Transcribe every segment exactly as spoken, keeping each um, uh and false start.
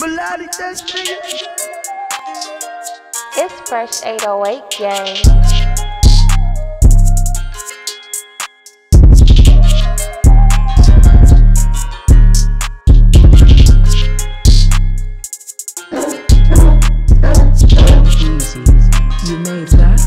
It's Fresh eight oh eight gang. You made that?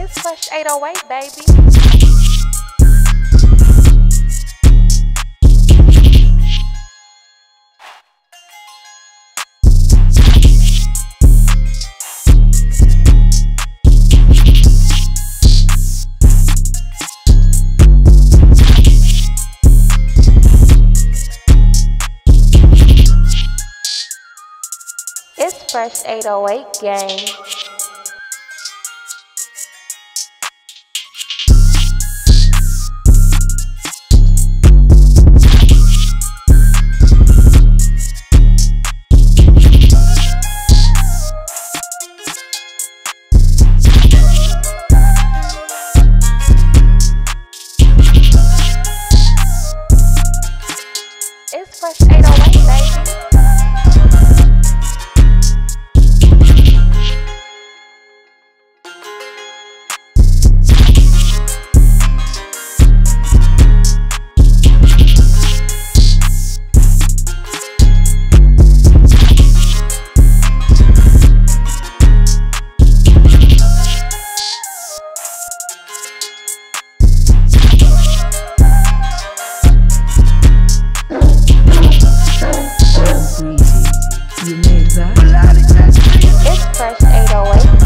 It's Fresh eight oh eight, baby. It's Fresh eight oh eight, baby. It's Fresh eight oh eight gang. It's Fresh eight oh eight, baby. It's Fresh eight oh eight.